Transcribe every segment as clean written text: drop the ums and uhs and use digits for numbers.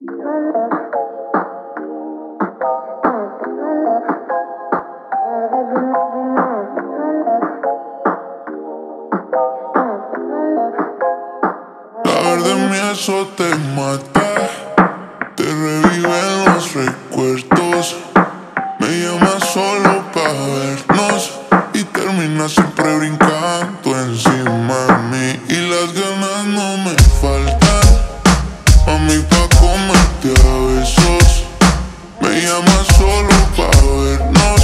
Tarde mi eso te mata, te reviven los recuerdos. Me llamas solo pa' vernos y terminas siempre brincando encima de mí. Y las ganas no me faltan, mami, pa' comerte a besos. Me llamas solo pa' vernos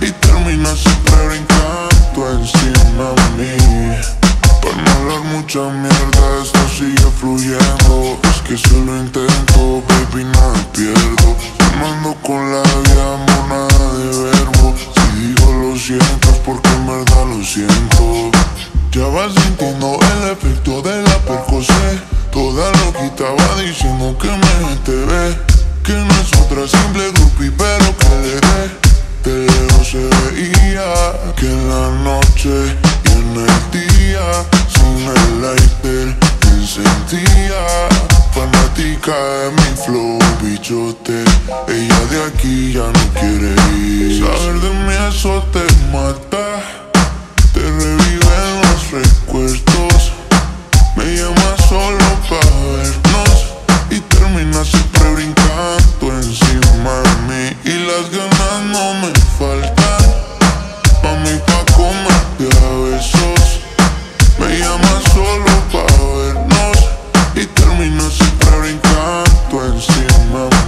y terminas siempre brincando encima de mí. Para no hablar mucha mierda, esto sigue fluyendo. Es que si lo intento, baby, nada pierdo. Fumando con la diamona de verbo. Si digo lo siento es porque en verdad lo siento. Ya vas sintiendo el efecto de la Percocet. Toda loquita va diciendo que me te ve, que no es otra simple groupie, pero que le dé. De lejos se veía que en la noche y en el día, sin el lighter, te sentía fanática de mi flow, bichote. Ella de aquí ya no quiere ir. Saber de mí eso te mata, te reviven los recuerdos. Me llamas solo pa' vernos y terminas siempre brincando encima de mí. Y las ganas no me faltan, mami, pa' comerte a besos. Me llamas solo pa' vernos y terminas siempre brincando encima de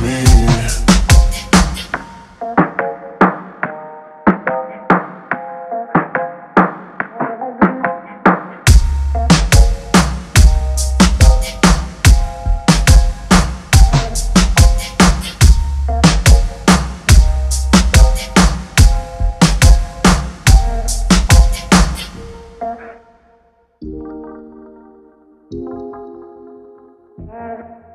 mí.